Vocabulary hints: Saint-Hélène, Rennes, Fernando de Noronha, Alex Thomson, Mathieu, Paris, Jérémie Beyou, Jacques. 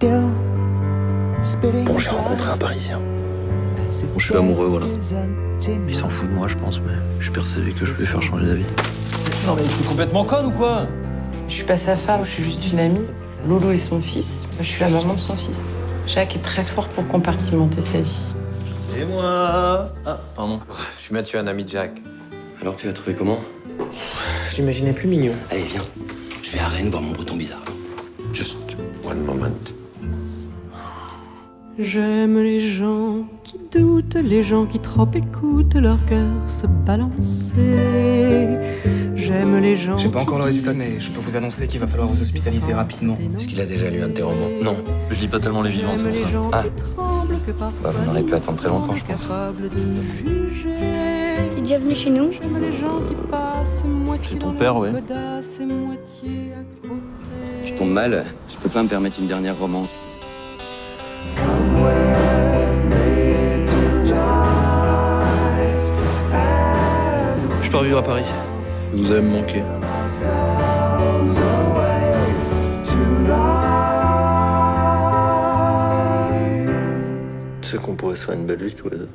Bon, j'ai rencontré un Parisien. Je suis amoureux, voilà. Il s'en fout de moi, je pense, mais je suis persuadé que je vais lui faire changer d'avis. Non mais t'es complètement conne ou quoi? Je suis pas sa femme, je suis juste une amie. Lolo est son fils, je suis la maman de son fils. Jacques est très fort pour compartimenter sa vie. Et moi? Ah, pardon. Je suis Mathieu, un ami de Jacques. Alors tu l'as trouvé comment? Je l'imaginais plus mignon. Allez, viens. Je vais à Rennes voir mon breton bizarre. Just one moment. J'aime les gens qui doutent, les gens qui trop écoutent leur cœur se balancer. J'aime les gens... J'ai pas encore le résultat, mais je peux vous annoncer qu'il va falloir vous hospitaliser rapidement. Est-ce qu'il a déjà lu un de tes romans? Non, je lis pas tellement les vivants, c'est pour ça. Ah, bah, on aurait pu attendre très longtemps, je pense. T'es déjà venu chez nous? Chez ton père, oui. Je tombe mal, je peux pas me permettre une dernière romance. Je pars vivre à Paris. Vous allez me manquer. Tu sais qu'on pourrait se faire une belle vie tous les deux.